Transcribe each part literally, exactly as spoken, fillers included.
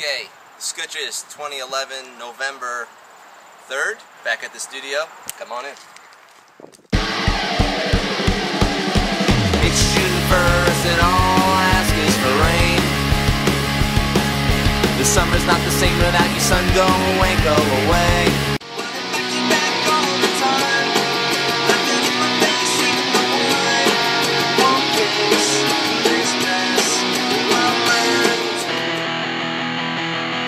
Okay, Skutris twenty eleven, November third, back at the studio. Come on in. It's shooting first and all I ask is for rain. The summer's not the same without your sun, go away, go away.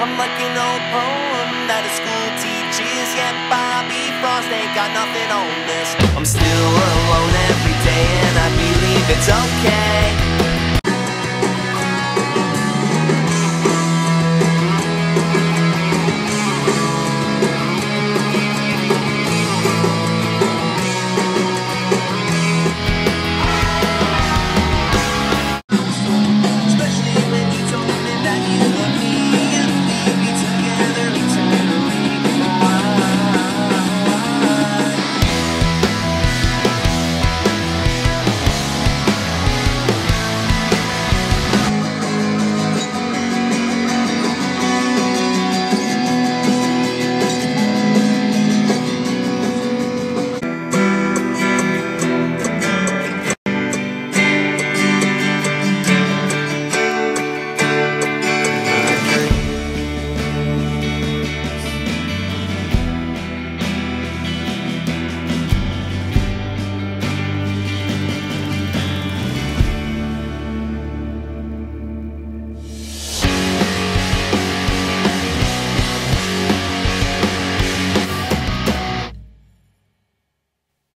I'm like an old poem that a school teaches, yet Bobby Frost ain't got nothing on this. I'm still alone every day and I believe it's okay.